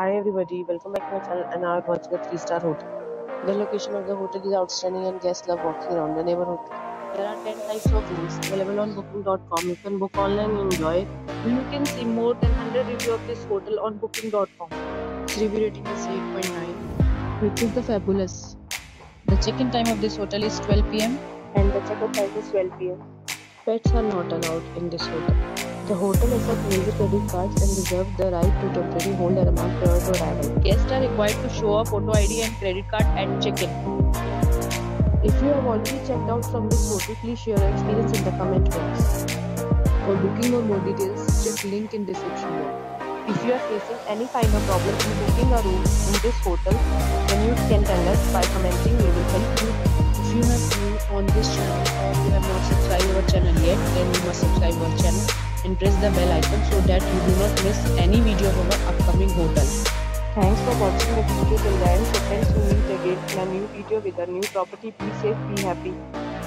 Hi everybody, welcome back to my channel, and now I'm watching a 3-star hotel. The location of the hotel is outstanding and guests love walking around the neighborhood. There are 10 types of rooms available on booking.com. You can book online and enjoy. You can see more than 100 reviews of this hotel on booking.com. Its review rating is 8.9, which is the fabulous. The check-in time of this hotel is 12 PM and the check-out time is 12 PM. Pets are not allowed in this hotel. The hotel accepts major credit cards and reserves the right to temporarily hold an amount prior to arrival. Guests are required to show a photo ID and credit card at check-in. If you have already checked out from this hotel, please share your experience in the comment box. For booking or more details, check link in description below. If you are facing any kind of problem in booking a room in this hotel, then you can tell us by commenting. We will help you. If you have been on this channel or you have not subscribed our channel yet, then you must subscribe our channel and press the bell icon so that you do not miss any video of our upcoming hotel. Thanks for watching the video till the end. So friends, we meet again in a new video with a new property. Be safe, be happy.